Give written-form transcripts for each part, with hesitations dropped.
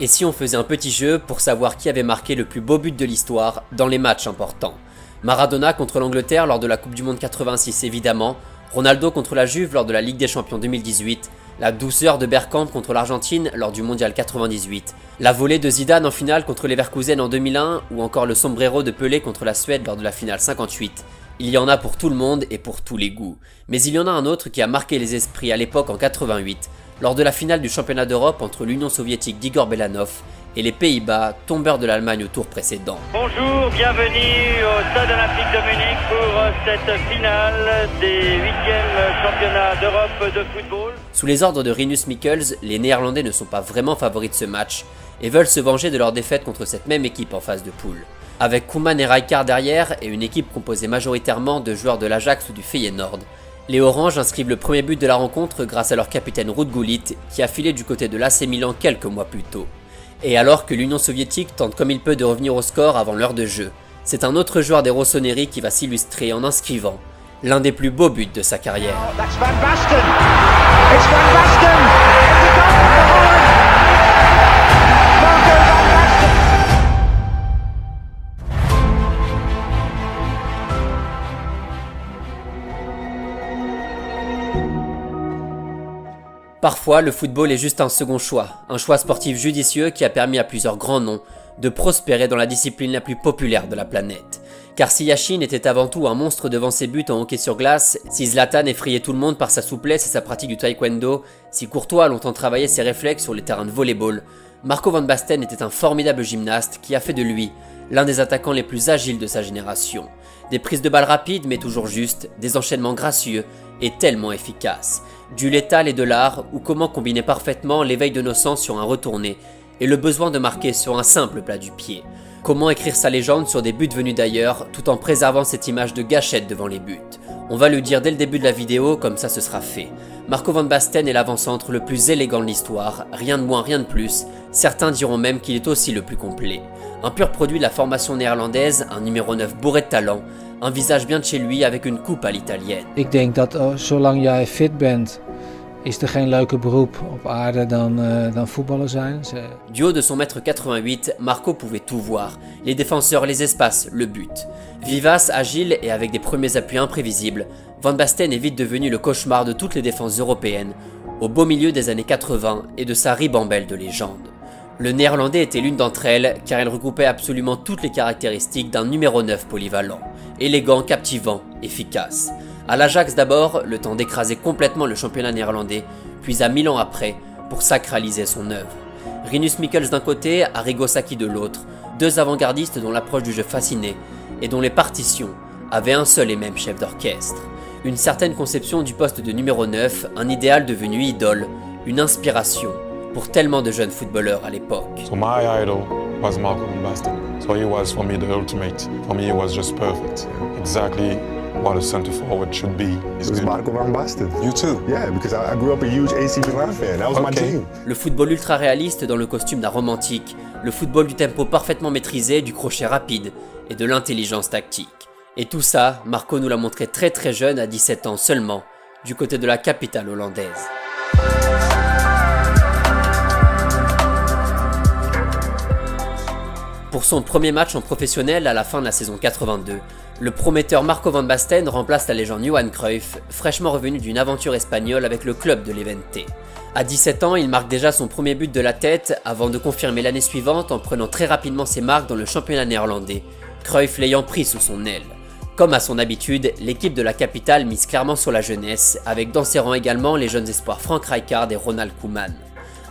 et si on faisait un petit jeu pour savoir qui avait marqué le plus beau but de l'histoire dans les matchs importants. Maradona contre l'Angleterre lors de la Coupe du Monde 86 évidemment, Ronaldo contre la Juve lors de la Ligue des Champions 2018, la douceur de Bergkamp contre l'Argentine lors du Mondial 98, la volée de Zidane en finale contre Leverkusen en 2001 ou encore le sombrero de Pelé contre la Suède lors de la finale 58. Il y en a pour tout le monde et pour tous les goûts. Mais il y en a un autre qui a marqué les esprits à l'époque en 88, lors de la finale du championnat d'Europe entre l'Union Soviétique d'Igor Belanov et les Pays-Bas, tombeurs de l'Allemagne au tour précédent. Bonjour, bienvenue au Stade Olympique de Munich pour cette finale des 8e championnats d'Europe de football. Sous les ordres de Rinus Michels, les Néerlandais ne sont pas vraiment favoris de ce match et veulent se venger de leur défaite contre cette même équipe en phase de poule. Avec Koeman et Rijkaard derrière et une équipe composée majoritairement de joueurs de l'Ajax ou du Feyenoord, les Oranges inscrivent le premier but de la rencontre grâce à leur capitaine Ruud Gullit qui a filé du côté de l'AC Milan quelques mois plus tôt. Et alors que l'Union soviétique tente comme il peut de revenir au score avant l'heure de jeu, c'est un autre joueur des Rossoneri qui va s'illustrer en inscrivant l'un des plus beaux buts de sa carrière. Parfois, le football est juste un second choix, un choix sportif judicieux qui a permis à plusieurs grands noms de prospérer dans la discipline la plus populaire de la planète. Car si Yashin était avant tout un monstre devant ses buts en hockey sur glace, si Zlatan effrayait tout le monde par sa souplesse et sa pratique du taekwondo, si Courtois a longtemps travaillé ses réflexes sur les terrains de volley-ball, Marco van Basten était un formidable gymnaste qui a fait de lui l'un des attaquants les plus agiles de sa génération. Des prises de balles rapides mais toujours justes, des enchaînements gracieux et tellement efficaces. Du létal et de l'art, ou comment combiner parfaitement l'éveil de nos sens sur un retourné et le besoin de marquer sur un simple plat du pied. Comment écrire sa légende sur des buts venus d'ailleurs, tout en préservant cette image de gâchette devant les buts. On va le dire dès le début de la vidéo, comme ça ce sera fait. Marco van Basten est l'avant-centre le plus élégant de l'histoire, rien de moins, rien de plus. Certains diront même qu'il est aussi le plus complet. Un pur produit de la formation néerlandaise, un numéro 9 bourré de talent, un visage bien de chez lui avec une coupe à l'italienne. Ik denk dat zolang jij fit bent, is er geen leuker beroep op aarde dan voetballer zijn. Du haut de son mètre 88, Marco pouvait tout voir. Les défenseurs, les espaces, le but. Vivace, agile et avec des premiers appuis imprévisibles, Van Basten est vite devenu le cauchemar de toutes les défenses européennes, au beau milieu des années 80 et de sa ribambelle de légendes. Le néerlandais était l'une d'entre elles, car elle regroupait absolument toutes les caractéristiques d'un numéro 9 polyvalent, élégant, captivant, efficace. À l'Ajax d'abord, le temps d'écraser complètement le championnat néerlandais, puis à Milan après, pour sacraliser son œuvre. Rinus Michels d'un côté, Arrigo Sacchi de l'autre, deux avant-gardistes dont l'approche du jeu fascinait, et dont les partitions avaient un seul et même chef d'orchestre. Une certaine conception du poste de numéro 9, un idéal devenu idole, une inspiration pour tellement de jeunes footballeurs à l'époque. So my idol was Marco van Basten. So he was for me the ultimate. For me he was just perfect. Exactly what a center forward should be. It was Marco van Basten. You too. Yeah, because I grew up a huge AC Milan fan. That was my team. Le football ultra réaliste dans le costume d'un romantique, le football du tempo parfaitement maîtrisé, du crochet rapide et de l'intelligence tactique. Et tout ça, Marco nous l'a montré très très jeune, à 17 ans seulement, du côté de la capitale hollandaise. Pour son premier match en professionnel à la fin de la saison 82, le prometteur Marco van Basten remplace la légende Johan Cruyff, fraîchement revenu d'une aventure espagnole avec le club de l'Eventé. À 17 ans, il marque déjà son premier but de la tête avant de confirmer l'année suivante en prenant très rapidement ses marques dans le championnat néerlandais, Cruyff l'ayant pris sous son aile. Comme à son habitude, l'équipe de la capitale mise clairement sur la jeunesse, avec dans ses rangs également les jeunes espoirs Frank Rijkaard et Ronald Koeman.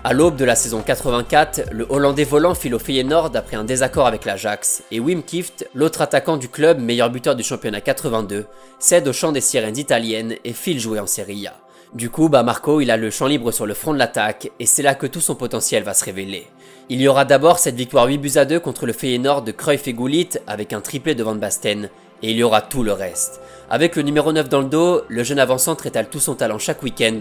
À l'aube de la saison 84, le Hollandais volant file au Feyenoord après un désaccord avec l'Ajax, et Wim Kift, l'autre attaquant du club, meilleur buteur du championnat 82, cède au chant des sirènes italiennes et file jouer en Serie A. Du coup, Marco, il a le champ libre sur le front de l'attaque, et c'est là que tout son potentiel va se révéler. Il y aura d'abord cette victoire 8-2 contre le Feyenoord de Cruyff et Gullit, avec un triplé de Van Basten, et il y aura tout le reste. Avec le numéro 9 dans le dos, le jeune avant-centre étale tout son talent chaque week-end,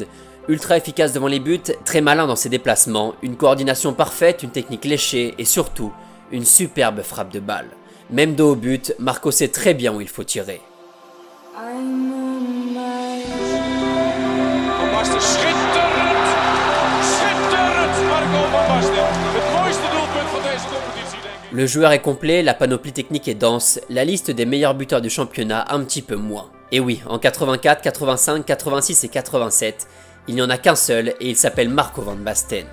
ultra efficace devant les buts, très malin dans ses déplacements, une coordination parfaite, une technique léchée et surtout, une superbe frappe de balle. Même dos au but, Marco sait très bien où il faut tirer. Van Basten, schitterend! Schitterend, Marco Van Basten! Le joueur est complet, la panoplie technique est dense, la liste des meilleurs buteurs du championnat un petit peu moins. Et oui, en 84, 85, 86 et 87, il n'y en a qu'un seul et il s'appelle Marco van Basten.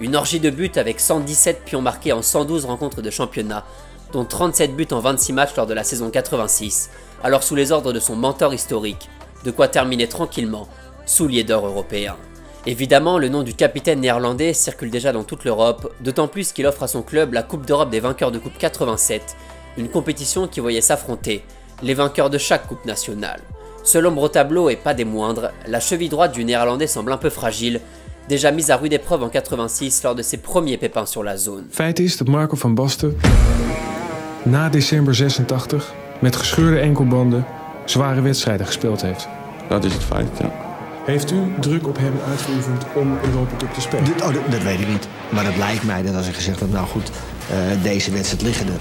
Une orgie de buts avec 117 pions marqués en 112 rencontres de championnat, dont 37 buts en 26 matchs lors de la saison 86, alors sous les ordres de son mentor historique, de quoi terminer tranquillement, soulier d'or européen. Évidemment, le nom du capitaine néerlandais circule déjà dans toute l'Europe, d'autant plus qu'il offre à son club la Coupe d'Europe des vainqueurs de Coupe 87, une compétition qui voyait s'affronter les vainqueurs de chaque coupe nationale. Seule ombre au tableau et pas des moindres, la cheville droite du néerlandais semble un peu fragile, déjà mise à rude épreuve en 86 lors de ses premiers pépins sur la zone. Feit is dat Marco van Basten, na december 86, met gescheurde enkelbanden, zware wedstrijden gespeeld heeft. Dat is het feit, ja. Heeft u druk op hem uitgeoefend om Europa Cup te spelen? Oh, dat weet ik niet. Maar het lijkt mij dat als ik gezegd heb, nou goed, deze wedstrijd liggen er.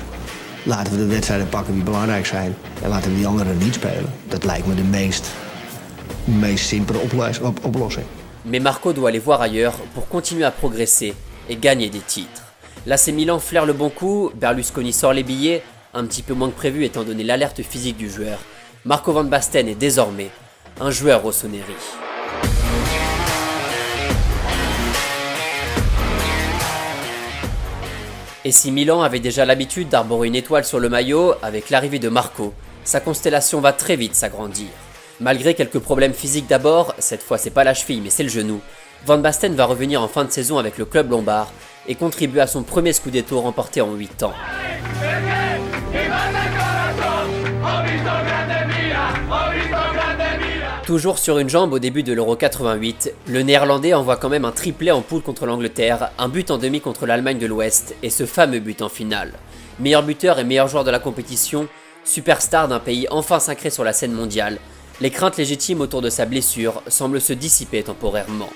Laten we de wedstrijden pakken die belangrijk zijn en laten we die anderen niet spelen. Dat lijkt me de meest simpele oplossing. Mais Marco doit aller voir ailleurs pour continuer à progresser et gagner des titres. L'AC Milan flaire le bon coup, Berlusconi sort les billets, un petit peu moins que prévu étant donné l'alerte physique du joueur. Marco van Basten est désormais un joueur Rossoneri. Et si Milan avait déjà l'habitude d'arborer une étoile sur le maillot, avec l'arrivée de Marco, sa constellation va très vite s'agrandir. Malgré quelques problèmes physiques d'abord, cette fois c'est pas la cheville mais c'est le genou, Van Basten va revenir en fin de saison avec le club lombard et contribuer à son premier Scudetto remporté en 8 ans. Toujours sur une jambe au début de l'Euro 88, le néerlandais envoie quand même un triplé en poule contre l'Angleterre, un but en demi contre l'Allemagne de l'Ouest et ce fameux but en finale. Meilleur buteur et meilleur joueur de la compétition, superstar d'un pays enfin sacré sur la scène mondiale, les craintes légitimes autour de sa blessure semblent se dissiper temporairement.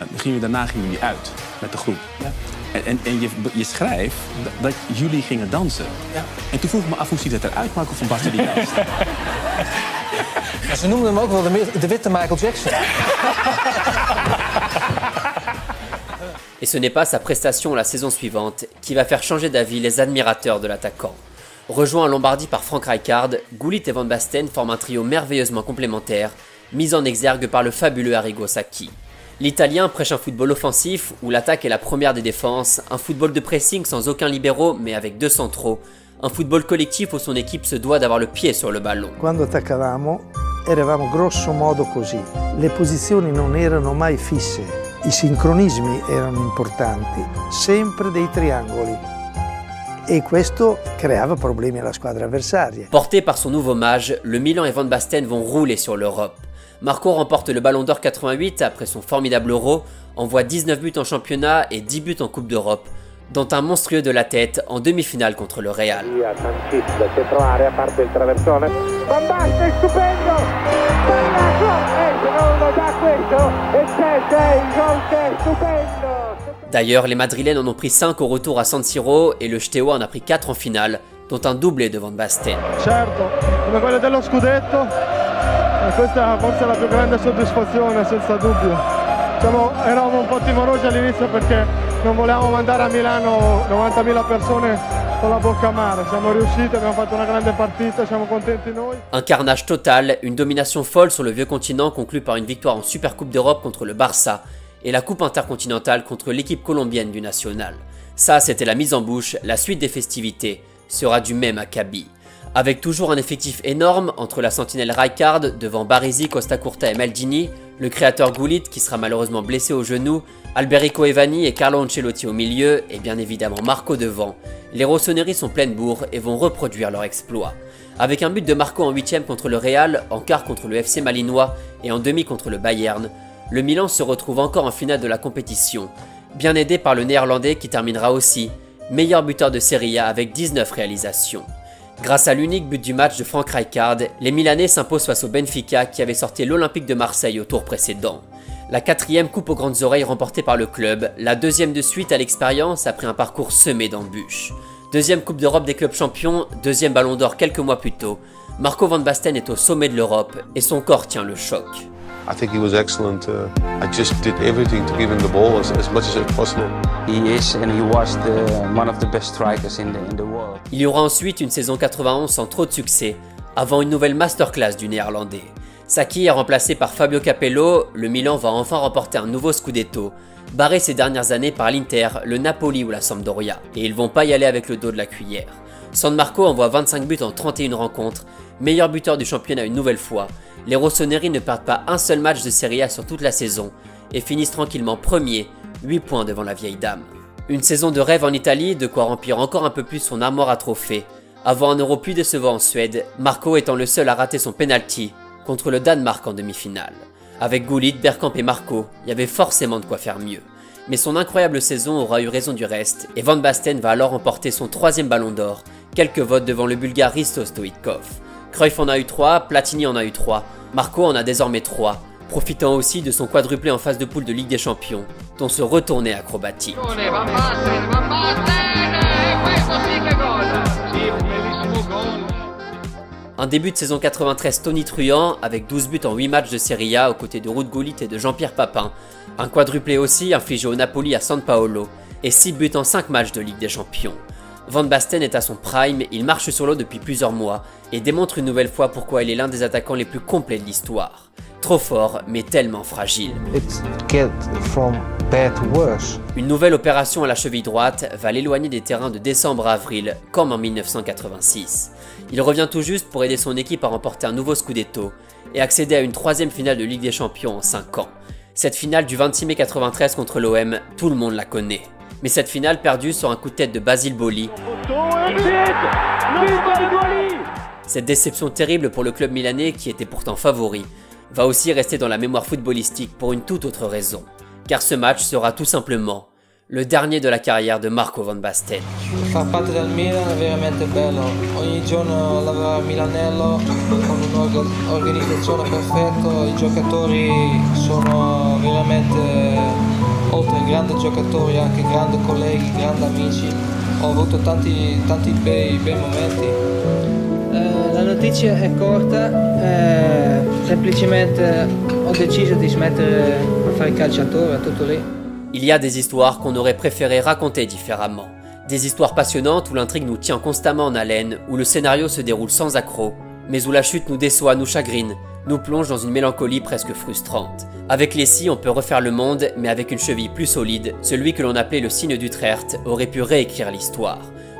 Ze noemden hem ook wel de witte Michael Jackson. Et ce n'est pas sa prestation la saison suivante qui va faire changer d'avis les admirateurs de l'attaquant. Rejoint en Lombardie par Frank Rijkaard, Gullit et Van Basten forment un trio merveilleusement complémentaire, mis en exergue par le fabuleux Arrigo Sacchi. L'Italien prêche un football offensif où l'attaque est la première des défenses, un football de pressing sans aucun libéraux mais avec deux centraux, un football collectif où son équipe se doit d'avoir le pied sur le ballon. Quand attaquavamo, eravamo grosso modo così. Les positions non erano mai fisse. I sincronismi erano importanti, sempre dei triangoli. Et questo creava problemi alla squadra avversaria. Porté par son nouveau mage, le Milan et Van Basten vont rouler sur l'Europe. Marco remporte le Ballon d'Or 88 après son formidable Euro, envoie 19 buts en championnat et 10 buts en Coupe d'Europe, dont un monstrueux de la tête en demi-finale contre le Real. D'ailleurs, les Madrilènes en ont pris 5 au retour à San Siro et le Steaua en a pris 4 en finale, dont un doublé de Van Basten. Certo, come quello dello Scudetto, questa forse è la più grande soddisfazione, senza dubbio. Eravamo un po' timorosi all'inizio perché non volevamo mandare a Milano 90.000 persone con la bocca amara. Siamo riusciti, abbiamo fatto una grande partita, siamo contenti noi. Un carnage total, une domination folle sur le vieux continent conclue par une victoire en Supercoupe d'Europe contre le Barça et la Coupe intercontinentale contre l'équipe colombienne du National. Ça, c'était la mise en bouche, la suite des festivités sera du même acabit. Avec toujours un effectif énorme entre la sentinelle Rijkaard, devant Baresi, Costa Curta et Maldini, le créateur Gullit qui sera malheureusement blessé au genou, Alberico Evani et Carlo Ancelotti au milieu et bien évidemment Marco devant, les Rossoneri sont pleines bourre et vont reproduire leur exploit. Avec un but de Marco en 8ème contre le Real, en quart contre le FC Malinois et en demi contre le Bayern, le Milan se retrouve encore en finale de la compétition, bien aidé par le néerlandais qui terminera aussi meilleur buteur de Serie A avec 19 réalisations. Grâce à l'unique but du match de Frank Rijkaard, les Milanais s'imposent face au Benfica qui avait sorti l'Olympique de Marseille au tour précédent. La 4e coupe aux grandes oreilles remportée par le club, la 2e de suite à l'expérience après un parcours semé d'embûches. 2e Coupe d'Europe des clubs champions, 2e Ballon d'Or quelques mois plus tôt, Marco van Basten est au sommet de l'Europe et son corps tient le choc. I think he was excellent. I just did everything to give him the ball as much as possible. He is and he was one of the best strikers in the world. Il y aura ensuite une saison 91 sans trop de succès, avant une nouvelle masterclass du Néerlandais. Sacchi est remplacé par Fabio Capello, le Milan va enfin remporter un nouveau Scudetto, barré ces dernières années par l'Inter, le Napoli ou la Sampdoria, et ils vont pas y aller avec le dos de la cuillère. San Marco envoie 25 buts en 31 rencontres, meilleur buteur du championnat une nouvelle fois, les Rossoneri ne perdent pas un seul match de Serie A sur toute la saison, et finissent tranquillement premier, 8 points devant la vieille dame. Une saison de rêve en Italie, de quoi remplir encore un peu plus son armoire à trophées, avant un euro plus décevant en Suède, Marco étant le seul à rater son penalty, contre le Danemark en demi-finale. Avec Gullit, Bergkamp et Marco, il y avait forcément de quoi faire mieux. Mais son incroyable saison aura eu raison du reste, et Van Basten va alors remporter son 3e ballon d'or, quelques votes devant le Bulgare Risto Stoichkov. Cruyff en a eu 3, Platini en a eu 3, Marco en a désormais 3, profitant aussi de son quadruplé en phase de poule de Ligue des Champions, dont ce retourné acrobatique. Un début de saison 93 tonitruant, avec 12 buts en 8 matchs de Serie A aux côtés de Ruud Gullit et de Jean-Pierre Papin. Un quadruplé aussi infligé au Napoli à San Paolo, et 6 buts en 5 matchs de Ligue des Champions. Van Basten est à son prime, il marche sur l'eau depuis plusieurs mois, et démontre une nouvelle fois pourquoi il est l'un des attaquants les plus complets de l'histoire. Trop fort, mais tellement fragile. Une nouvelle opération à la cheville droite va l'éloigner des terrains de décembre à avril, comme en 1986. Il revient tout juste pour aider son équipe à remporter un nouveau Scudetto et accéder à une 3e finale de Ligue des Champions en 5 ans. Cette finale du 26 mai 93 contre l'OM, tout le monde la connaît. Mais cette finale perdue sur un coup de tête de Basile Boli. Cette déception terrible pour le club milanais qui était pourtant favori va aussi rester dans la mémoire footballistique pour une toute autre raison. Car ce match sera tout simplement le dernier de la carrière de Marco Van Basten. La notizia è corta, semplicemente ho deciso di smettere di fare il calciatore, tutto lì. Il y a des histoires qu'on aurait préféré raconter différemment. Des histoires passionnantes où l'intrigue nous tient constamment en haleine, où le scénario se déroule sans accroc, mais où la chute nous déçoit, nous chagrine, nous plonge dans une mélancolie presque frustrante. Avec les scies, on peut refaire le monde, mais avec une cheville plus solide, celui que l'on appelait le signe d'Utrecht aurait pu réécrire l'histoire.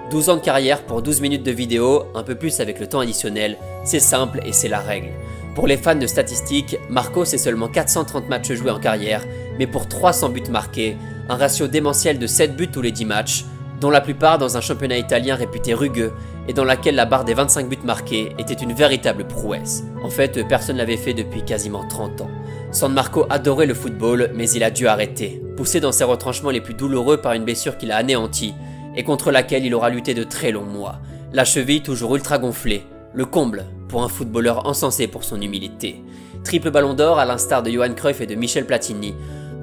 12 ans de carrière pour 12 minutes de vidéo, un peu plus avec le temps additionnel, c'est simple et c'est la règle. Pour les fans de statistiques, Marco c'est seulement 430 matchs joués en carrière, mais pour 300 buts marqués, un ratio démentiel de 7 buts tous les 10 matchs, dont la plupart dans un championnat italien réputé rugueux, et dans laquelle la barre des 25 buts marqués était une véritable prouesse. En fait, personne ne l'avait fait depuis quasiment 30 ans. San Marco adorait le football, mais il a dû arrêter, poussé dans ses retranchements les plus douloureux par une blessure qu'il a anéantie, et contre laquelle il aura lutté de très longs mois. La cheville toujours ultra gonflée, le comble pour un footballeur encensé pour son humilité. Triple ballon d'or à l'instar de Johan Cruyff et de Michel Platini,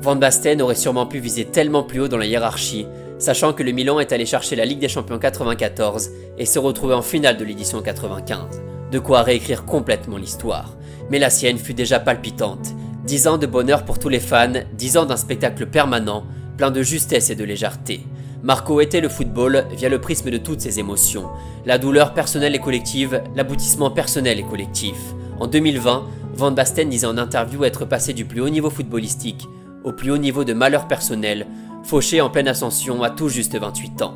Van Basten aurait sûrement pu viser tellement plus haut dans la hiérarchie, sachant que le Milan est allé chercher la Ligue des Champions 94 et se retrouver en finale de l'édition 95. De quoi réécrire complètement l'histoire. Mais la sienne fut déjà palpitante. 10 ans de bonheur pour tous les fans, 10 ans d'un spectacle permanent, plein de justesse et de légèreté. Marco était le football via le prisme de toutes ses émotions, la douleur personnelle et collective, l'aboutissement personnel et collectif. En 2020, Van Basten disait en interview être passé du plus haut niveau footballistique au plus haut niveau de malheur personnel, fauché en pleine ascension à tout juste 28 ans.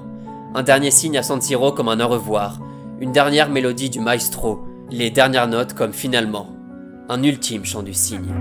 Un dernier signe à San Siro comme un au revoir, une dernière mélodie du maestro, les dernières notes comme finalement un ultime chant du cygne.